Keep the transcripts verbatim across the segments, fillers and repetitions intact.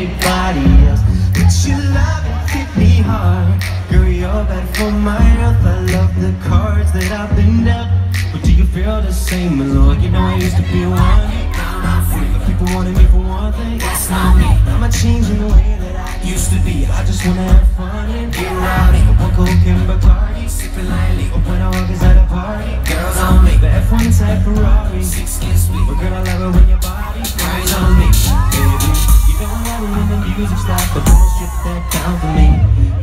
anybody else. But you love it, hit me hard. Girl, you're bad for my health. I love the cards that I've been dealt. But do you feel the same, my lord? You know I used to be one. People wanted me for one thing. That's not me. I'm not changing the way that I used to be. I just wanna have fun and get rowdy. One coke and Bacardi, sipping lightly. When I walk inside a party, girls on me. The F one type Ferrari, six kiss me. But girl, I love it when your body turns on me. Baby, you don't want it when the music stops, but don't strip that down for me,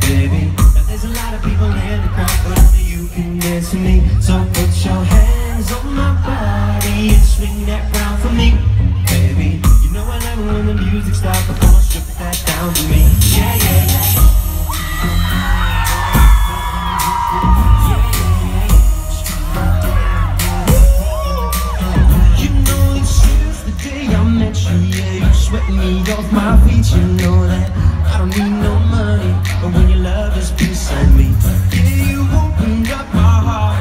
baby. Now there's a lot of people in the crowd, but only you can dance to me. So put your hands on my body and swing that round for me. Baby, you know I love it when the music stops, but don't strip that down for me. Yeah, yeah, yeah. Sweat me off my feet, you know that I don't need no money, but when your love is beside me, yeah, you opened up my heart,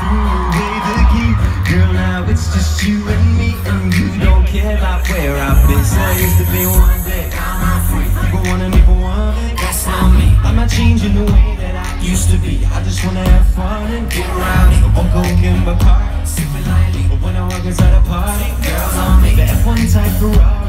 threw away the key. Girl, now it's just you and me, and you don't care about where I've been. So I used to be one day, people wanted me for one day. That's not me. I'm not changing the way that I used to be. I just wanna have fun and get rowdy. One coke and Bacardi, sipping lightly. But when I walk inside a party, girls on me, the F one type Ferrari.